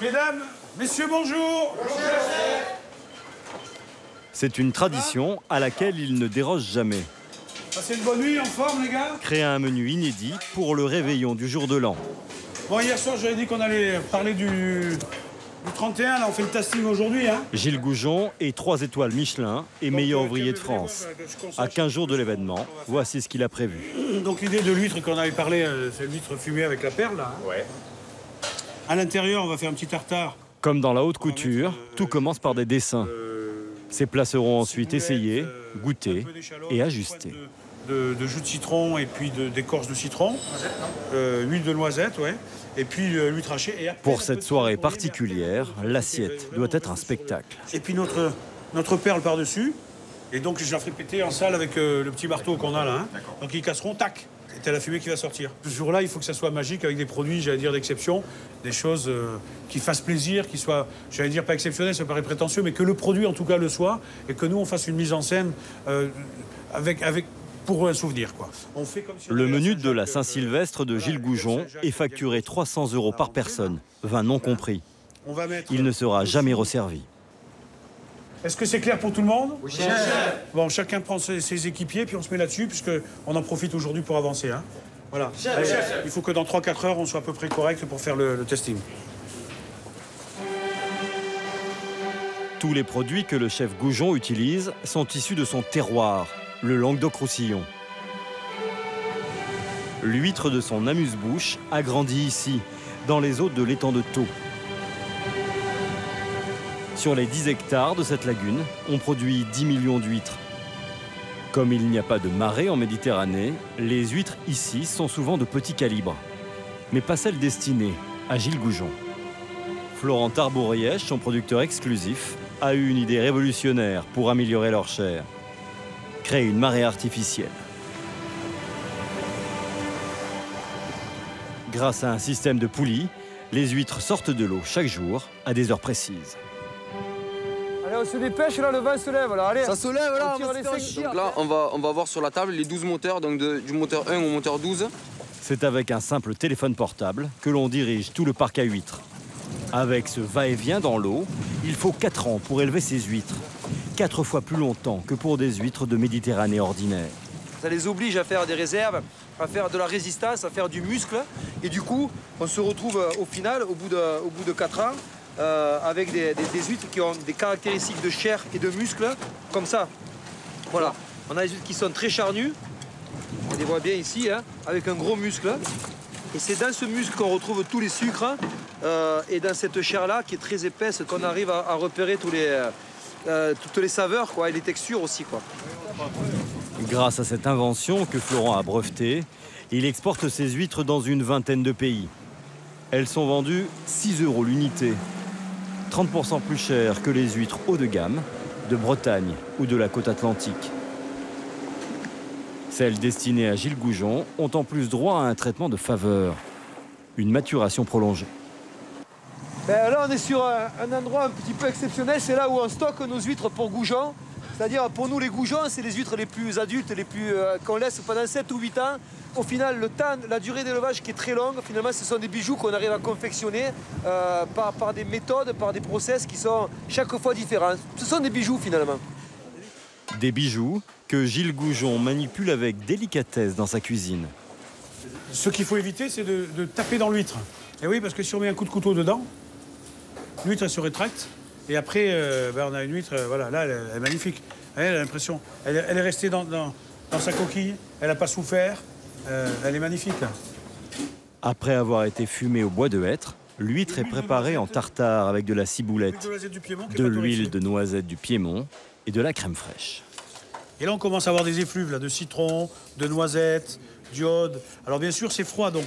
Mesdames, messieurs, bonjour. C'est une tradition à laquelle ils ne dérogent jamais. Passez une bonne nuit, en forme les gars. Créer un menu inédit pour le réveillon du jour de l'an. Bon, hier soir, j'avais dit qu'on allait parler du 31, là, on fait le tasting aujourd'hui. Hein. Gilles Goujon est 3 étoiles Michelin et meilleur ouvrier de France. À 15 jours de l'événement, voici ce qu'il a prévu. Donc l'idée de l'huître qu'on avait parlé, c'est l'huître fumée avec la perle, là. Hein. Ouais. À l'intérieur, on va faire un petit tartare. Comme dans la haute couture, tout commence par des dessins. Ces plats seront ensuite essayés, goûtés et ajustés. De jus de citron et puis d'écorce de citron, huile de noisette, ouais, et puis l'huître hachée. Et après, pour cette soirée particulière, l'assiette doit être un spectacle. Et puis notre perle par-dessus, et donc je la ferai péter en salle avec le petit marteau qu'on a là, hein. Donc ils casseront, tac, et t'as la fumée qui va sortir. Ce jour-là, il faut que ça soit magique avec des produits, j'allais dire, d'exception, des choses qui fassent plaisir, qui soient, j'allais dire, pas exceptionnelles, ça paraît prétentieux, mais que le produit, en tout cas, le soit, et que nous, on fasse une mise en scène pour un souvenir, quoi. On fait comme si le menu de la Saint-Sylvestre de Gilles Goujon est facturé 300 € par personne, vin non compris. Il ne sera jamais resservi. Est-ce que c'est clair pour tout le monde? Oui. Bon, chacun prend ses équipiers, puis on se met là-dessus, puisqu'on en profite aujourd'hui pour avancer. Hein. Voilà. Il faut que dans 3-4 heures, on soit à peu près correct pour faire le testing. Tous les produits que le chef Goujon utilise sont issus de son terroir, le Languedoc-Roussillon. L'huître de son amuse-bouche a grandi ici, dans les eaux de l'étang de Thau. Sur les 10 hectares de cette lagune, on produit 10 millions d'huîtres. Comme il n'y a pas de marée en Méditerranée, les huîtres ici sont souvent de petit calibre. Mais pas celles destinées à Gilles Goujon. Florent Tarbourièche, son producteur exclusif, a eu une idée révolutionnaire pour améliorer leur chair. Créer une marée artificielle. Grâce à un système de poulies, les huîtres sortent de l'eau chaque jour à des heures précises. Allez, on se dépêche, là, le vin se lève. Là. Allez, ça se lève, là, donc là, on va avoir sur la table les 12 moteurs, donc du moteur 1 au moteur 12. C'est avec un simple téléphone portable que l'on dirige tout le parc à huîtres. Avec ce va-et-vient dans l'eau, il faut 4 ans pour élever ces huîtres. 4 fois plus longtemps que pour des huîtres de Méditerranée ordinaire. Ça les oblige à faire des réserves, à faire de la résistance, à faire du muscle. Et du coup, on se retrouve au final, au bout de 4 ans, avec des huîtres qui ont des caractéristiques de chair et de muscle, comme ça. Voilà. On a des huîtres qui sont très charnues, on les voit bien ici, hein, avec un gros muscle. Et c'est dans ce muscle qu'on retrouve tous les sucres, et dans cette chair-là, qui est très épaisse, qu'on arrive à repérer toutes les saveurs, quoi, et les textures aussi, quoi. Grâce à cette invention que Florent a brevetée, il exporte ses huîtres dans une vingtaine de pays. Elles sont vendues 6 € l'unité, 30% plus cher que les huîtres haut de gamme de Bretagne ou de la côte atlantique. Celles destinées à Gilles Goujon ont en plus droit à un traitement de faveur, une maturation prolongée. Ben là, on est sur un endroit un petit peu exceptionnel, c'est là où on stocke nos huîtres pour goujons. C'est-à-dire, pour nous, les goujons, c'est les huîtres les plus adultes, les plus qu'on laisse pendant 7 ou 8 ans. Au final, la durée d'élevage qui est très longue, finalement, ce sont des bijoux qu'on arrive à confectionner par des méthodes, par des process qui sont chaque fois différents. Ce sont des bijoux, finalement. Des bijoux que Gilles Goujon manipule avec délicatesse dans sa cuisine. Ce qu'il faut éviter, c'est de taper dans l'huître. Et oui, parce que si on met un coup de couteau dedans, l'huître, elle se rétracte, et après, on a une huître, voilà, là, elle est magnifique. Elle a l'impression, elle est restée dans sa coquille, elle n'a pas souffert, elle est magnifique, là. Après avoir été fumée au bois de hêtre, l'huître est préparée en tartare avec de la ciboulette, de l'huile de noisette du Piémont et de la crème fraîche. Et là, on commence à avoir des effluves, là, de citron, de noisettes, d'iode. Alors, bien sûr, c'est froid, donc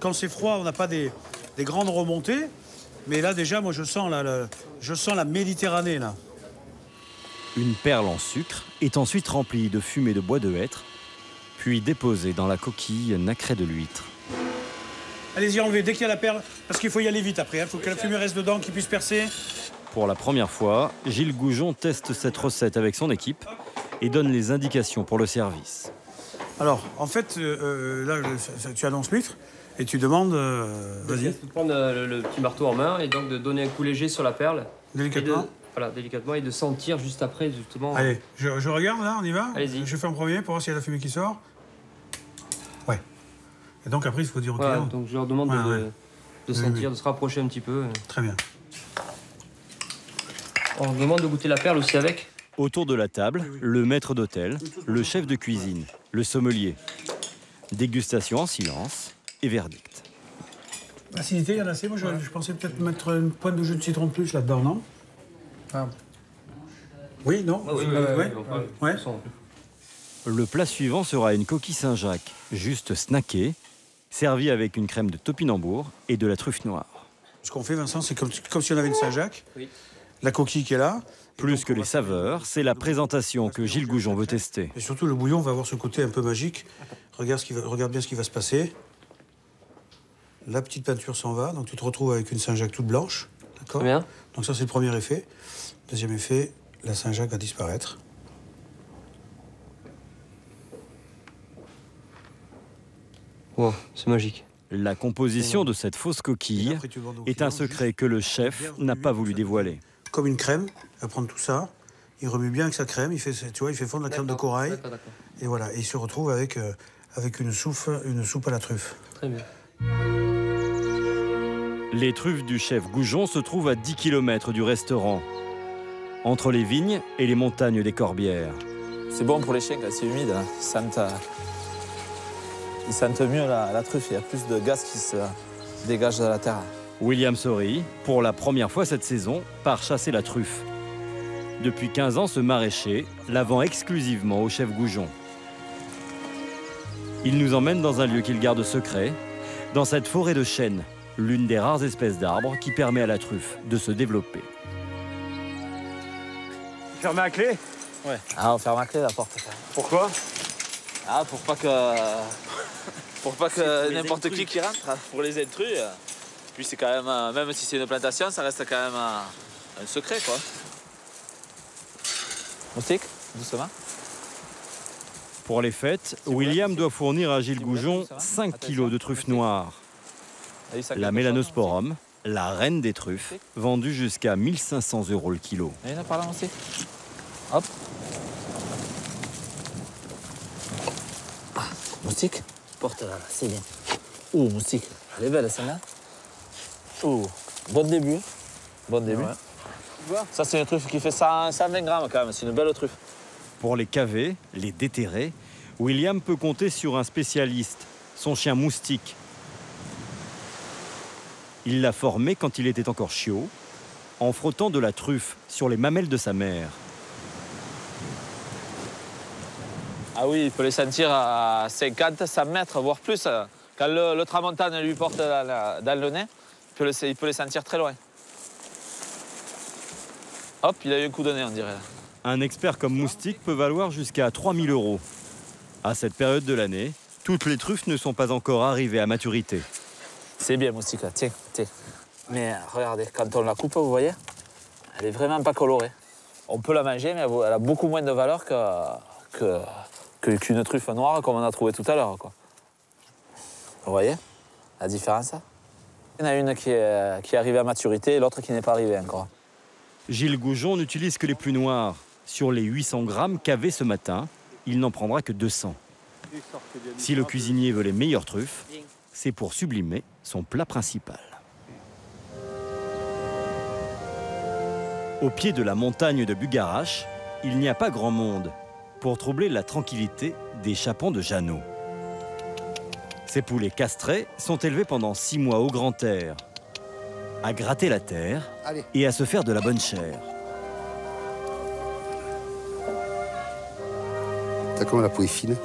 quand c'est froid, on n'a pas des grandes remontées. Mais là, déjà, moi, je sens la Méditerranée, là. Une perle en sucre est ensuite remplie de fumée de bois de hêtre, puis déposée dans la coquille nacrée de l'huître. Allez-y, enlevez dès qu'il y a la perle, parce qu'il faut y aller vite après. Il faut que la fumée reste dedans, qu'il puisse percer. Pour la première fois, Gilles Goujon teste cette recette avec son équipe et donne les indications pour le service. Alors, en fait, là, tu annonces l'huître et tu demandes... vas-y. De prendre le petit marteau en main et donc de donner un coup léger sur la perle. Délicatement. Voilà, délicatement, et de sentir juste après, justement. Allez, je regarde, là, on y va. Allez-y. Je fais en premier pour voir s'il y a de la fumée qui sort. Ouais. Et donc, après, il faut dire au client. Donc, je leur demande de sentir, de se rapprocher un petit peu. Très bien. On demande de goûter la perle aussi avec. Autour de la table, le maître d'hôtel, le chef de cuisine, le sommelier. Dégustation en silence et verdict. Acidité, il y en a assez. Moi, je pensais peut-être mettre une pointe de jus de citron de plus là-dedans, non? Oui, non? Ouais. Le plat suivant sera une coquille Saint-Jacques, juste snackée, servie avec une crème de topinambour et de la truffe noire. Ce qu'on fait, Vincent, c'est comme si on avait une Saint-Jacques, la coquille qui est là. Plus que les saveurs, c'est la présentation que Gilles Goujon veut tester. Et surtout, le bouillon va avoir ce côté un peu magique. Regarde bien ce qui va se passer. La petite peinture s'en va, donc tu te retrouves avec une Saint-Jacques toute blanche. D'accord. Donc ça, c'est le premier effet. Deuxième effet, la Saint-Jacques va disparaître. Wow, c'est magique. La composition de cette fausse coquille est un secret que le chef n'a pas voulu dévoiler. Comme une crème, il va prendre tout ça, il remue bien avec sa crème, il fait fondre la crème de corail, et voilà, et il se retrouve avec, avec une soupe à la truffe. Très bien. Les truffes du chef Goujon se trouvent à 10 km du restaurant, entre les vignes et les montagnes des Corbières. C'est bon pour les chèques, c'est humide, hein. Ils sentent mieux la truffe, il y a plus de gaz qui se dégage de la terre. William sourit, pour la première fois cette saison, part chasser la truffe. Depuis 15 ans, ce maraîcher la vend exclusivement au chef Goujon. Il nous emmène dans un lieu qu'il garde secret, dans cette forêt de chênes, l'une des rares espèces d'arbres qui permet à la truffe de se développer. Fermez à clé ? Ouais. Ah, on ferme à clé la porte. Pourquoi ? Ah, pour pas que n'importe qui rentre. Pour les intrus. Puis c'est quand même, même si c'est une plantation, ça reste quand même un secret, quoi. Moustique, doucement. Pour les fêtes, William doit fournir à Gilles Goujon 5 kilos de truffes noires. La mélanosporum, la reine des truffes, vendue jusqu'à 1 500 € le kilo. Il y en a par là, Moustique. Hop. Moustique, porte-la, c'est bien. Ouh, Moustique, elle est belle, celle-là. Oh, bon début. Ouais. Ça, c'est une truffe qui fait 120 grammes quand même, c'est une belle truffe. Pour les cavés, les déterrés, William peut compter sur un spécialiste, son chien Moustique. Il l'a formé quand il était encore chiot, en frottant de la truffe sur les mamelles de sa mère. Ah oui, il peut les sentir à 50, 100 mètres, voire plus. Quand le tramontane lui porte dans le nez, il peut les sentir très loin. Hop, il a eu un coup de nez, on dirait. Un expert comme Moustique peut valoir jusqu'à 3 000 €. À cette période de l'année, toutes les truffes ne sont pas encore arrivées à maturité. C'est bien, Moustique, là. Tiens, tiens. Mais regardez, quand on la coupe, vous voyez, elle est vraiment pas colorée. On peut la manger, mais elle a beaucoup moins de valeur qu'une truffe noire comme on a trouvé tout à l'heure, quoi. Vous voyez la différence? Il y en a une qui est arrivée à maturité et l'autre qui n'est pas arrivée encore. Gilles Goujon n'utilise que les plus noires. Sur les 800 grammes qu'avait ce matin, il n'en prendra que 200. Si le cuisinier veut les meilleures truffes, c'est pour sublimer son plat principal. Au pied de la montagne de Bugarache, il n'y a pas grand monde pour troubler la tranquillité des chapons de Jeannot. Ces poulets castrés sont élevés pendant 6 mois au grand air, à gratter la terre et à se faire de la bonne chair. T'as comment la peau est fine?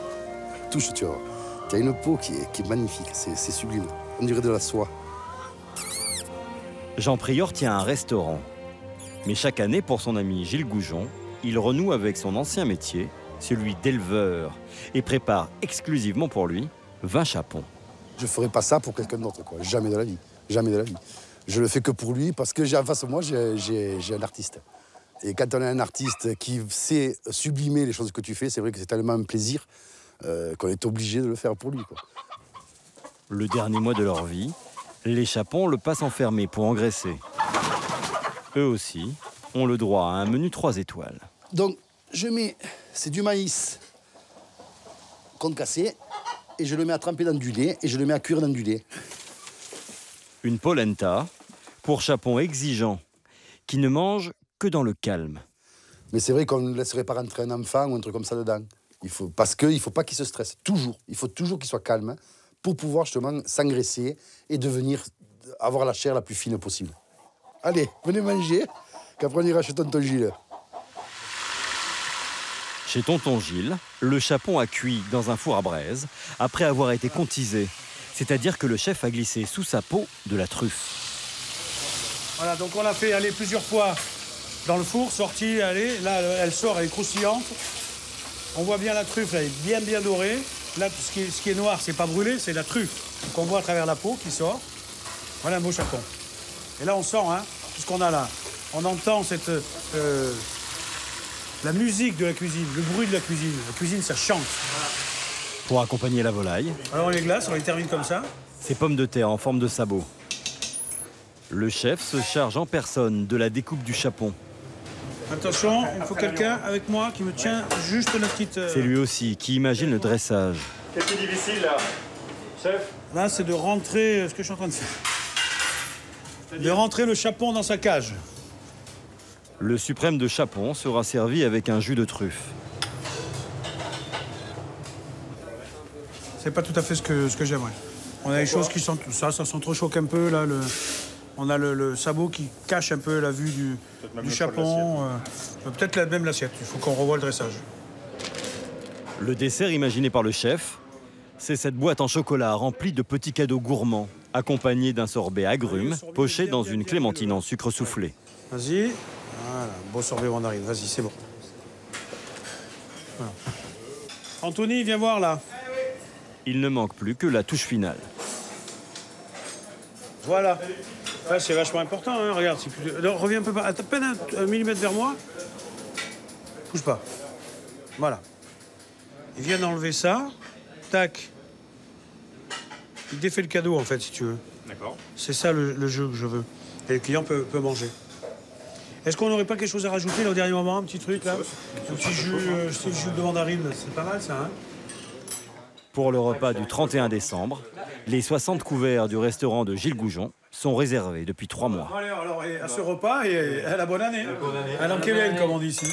Touche, tu vois. T'as une peau qui est magnifique, c'est sublime. On dirait de la soie. Jean Prieur tient un restaurant. Mais chaque année, pour son ami Gilles Goujon, il renoue avec son ancien métier, celui d'éleveur, et prépare exclusivement pour lui 20 chapons. Je ne ferai pas ça pour quelqu'un d'autre, quoi. Jamais de la vie. Jamais de la vie. Je le fais que pour lui, parce que en face de moi, j'ai un artiste. Et quand on a un artiste qui sait sublimer les choses que tu fais, c'est vrai que c'est tellement un plaisir qu'on est obligé de le faire pour lui, quoi. Le dernier mois de leur vie, les chapons le passent enfermé pour engraisser. Eux aussi ont le droit à un menu 3 étoiles. Donc, je mets, c'est du maïs concassé, et je le mets à tremper dans du lait, et je le mets à cuire dans du lait. Une polenta pour chapon exigeant, qui ne mange que dans le calme. Mais c'est vrai qu'on ne laisserait pas rentrer un enfant ou un truc comme ça dedans. Il faut, parce qu'il ne faut pas qu'il se stresse, toujours. Il faut toujours qu'il soit calme, hein, pour pouvoir justement s'engraisser et devenir, avoir la chair la plus fine possible. Allez, venez manger, qu'après on ira chez Tonton Gilles. Chez Tonton Gilles, le chapon a cuit dans un four à braise après avoir été contisé. C'est-à-dire que le chef a glissé sous sa peau de la truffe. Voilà, donc on l'a fait aller plusieurs fois dans le four, sortie, allez, là elle sort, elle est croustillante. On voit bien la truffe, là, elle est bien dorée. Là, ce qui est noir, c'est pas brûlé, c'est la truffe qu'on voit à travers la peau qui sort. Voilà un beau chapon. Et là, on sent, hein, tout ce qu'on a là. On entend cette, la musique de la cuisine, le bruit de la cuisine. La cuisine, ça chante. Voilà. Pour accompagner la volaille. Alors on les glace, on les termine comme ça. Ces pommes de terre en forme de sabot. Le chef se charge en personne de la découpe du chapon. Attention, il faut quelqu'un avec moi qui me tient juste la petite... C'est lui aussi qui imagine le dressage. Qu'est-ce qui est difficile, là, chef? Là, c'est de rentrer... ce que je suis en train de faire. De rentrer le chapon dans sa cage. Le suprême de chapon sera servi avec un jus de truffe. C'est pas tout à fait ce que j'aimerais. On a des choses qui sentent... Ça s'entrechoque un peu, là, le... On a le sabot qui cache un peu la vue du chapon, peut-être même l'assiette. Il faut qu'on revoie le dressage. Le dessert imaginé par le chef, c'est cette boîte en chocolat remplie de petits cadeaux gourmands, accompagnés d'un sorbet agrumes, poché dans une clémentine en sucre soufflé. Vas-y, voilà, beau sorbet mandarine, vas-y, c'est bon. Voilà. Anthony, viens voir là. Il ne manque plus que la touche finale. Voilà. Ouais, c'est vachement important, hein, regarde. Plus... Alors, reviens un peu, à peine un millimètre vers moi. Bouge pas. Voilà. Il vient d'enlever ça. Tac. Il défait le cadeau, en fait, si tu veux. D'accord. C'est ça le jeu que je veux. Et le client peut manger. Est-ce qu'on n'aurait pas quelque chose à rajouter là, au dernier moment? Un petit truc, là? Un petit jus, jus de mandarine. C'est pas mal, ça, hein? Pour le repas du 31 décembre, les 60 couverts du restaurant de Gilles Goujon sont réservés depuis 3 mois. Alors, à ce repas et à la bonne année. À l'enquête, comme on dit ici.